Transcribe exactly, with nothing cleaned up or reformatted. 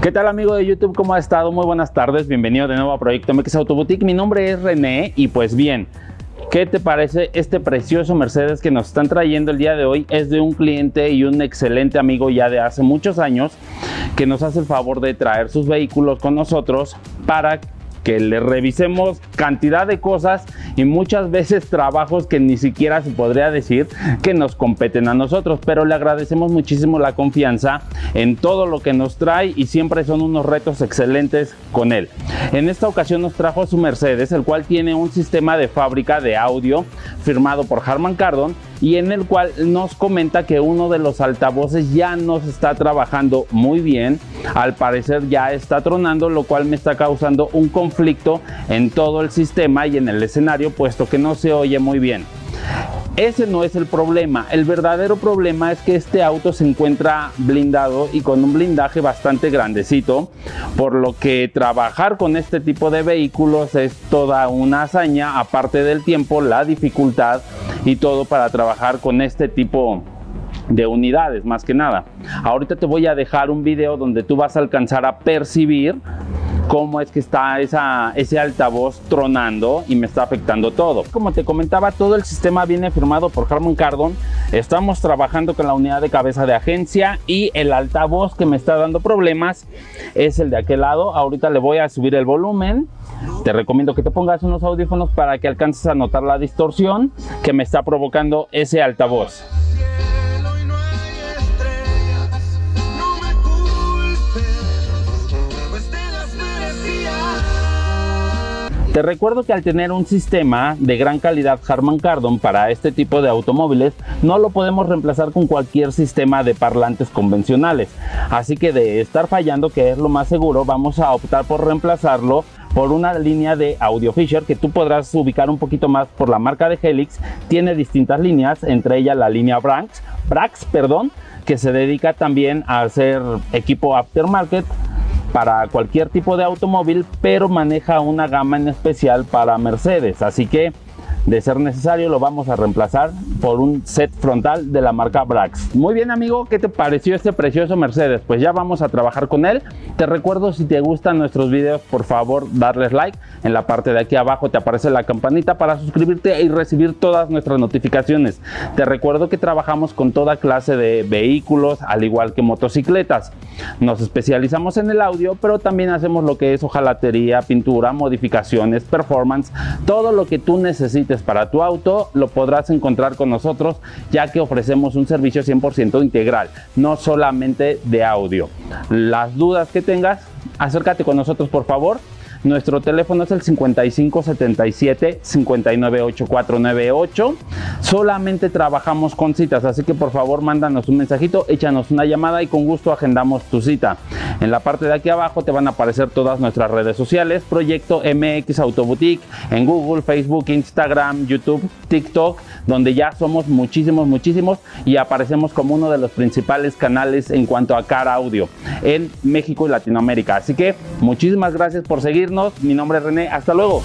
¿Qué tal, amigo de YouTube? ¿Cómo ha estado? Muy buenas tardes, bienvenido de nuevo a Proyecto M X Autoboutique. Mi nombre es René y pues bien, ¿qué te parece este precioso Mercedes que nos están trayendo el día de hoy? Es de un cliente y un excelente amigo ya de hace muchos años que nos hace el favor de traer sus vehículos con nosotros para que le revisemos cantidad de cosas y muchas veces trabajos que ni siquiera se podría decir que nos competen a nosotros, pero le agradecemos muchísimo la confianza en todo lo que nos trae y siempre son unos retos excelentes con él. En esta ocasión nos trajo su Mercedes, el cual tiene un sistema de fábrica de audio firmado por Harman Kardon y en el cual nos comenta que uno de los altavoces ya no se está trabajando muy bien, al parecer ya está tronando, lo cual me está causando un conflicto en todo el sistema y en el escenario, puesto que no se oye muy bien. Ese no es el problema, el verdadero problema es que este auto se encuentra blindado y con un blindaje bastante grandecito, por lo que trabajar con este tipo de vehículos es toda una hazaña, aparte del tiempo, la dificultad y todo para trabajar con este tipo de unidades, más que nada. Ahorita te voy a dejar un video donde tú vas a alcanzar a percibir cómo es que está esa, ese altavoz tronando y me está afectando todo. Como te comentaba, todo el sistema viene firmado por Harman Kardon. Estamos trabajando con la unidad de cabeza de agencia y el altavoz que me está dando problemas es el de aquel lado. Ahorita le voy a subir el volumen. Te recomiendo que te pongas unos audífonos para que alcances a notar la distorsión que me está provocando ese altavoz. Te recuerdo que al tener un sistema de gran calidad Harman Kardon para este tipo de automóviles, no lo podemos reemplazar con cualquier sistema de parlantes convencionales. Así que de estar fallando, que es lo más seguro, vamos a optar por reemplazarlo por una línea de audio Fisher que tú podrás ubicar un poquito más por la marca de Helix. Tiene distintas líneas, entre ellas la línea Brax, Brax perdón, que se dedica también a hacer equipo aftermarket para cualquier tipo de automóvil, pero maneja una gama en especial para Mercedes, así que de ser necesario lo vamos a reemplazar por un set frontal de la marca Brax. Muy bien, amigo, ¿qué te pareció este precioso Mercedes? Pues ya vamos a trabajar con él. Te recuerdo, si te gustan nuestros videos, por favor darles like. En la parte de aquí abajo te aparece la campanita para suscribirte y recibir todas nuestras notificaciones. Te recuerdo que trabajamos con toda clase de vehículos, al igual que motocicletas. Nos especializamos en el audio, pero también hacemos lo que es hojalatería, pintura, modificaciones, performance, todo lo que tú necesites para tu auto lo podrás encontrar con nosotros, ya que ofrecemos un servicio cien por ciento integral, no solamente de audio. Las dudas que tengas, acércate con nosotros, por favor. Nuestro teléfono es el cincuenta y cinco, setenta y siete, cincuenta y nueve, ochenta y cuatro noventa y ocho. Solamente trabajamos con citas, así que por favor mándanos un mensajito, échanos una llamada y con gusto agendamos tu cita. En la parte de aquí abajo te van a aparecer todas nuestras redes sociales, Proyecto M X Autoboutique, en Google, Facebook, Instagram, YouTube, TikTok, donde ya somos muchísimos, muchísimos y aparecemos como uno de los principales canales en cuanto a car audio en México y Latinoamérica. Así que muchísimas gracias por seguir. Mi nombre es René, hasta luego.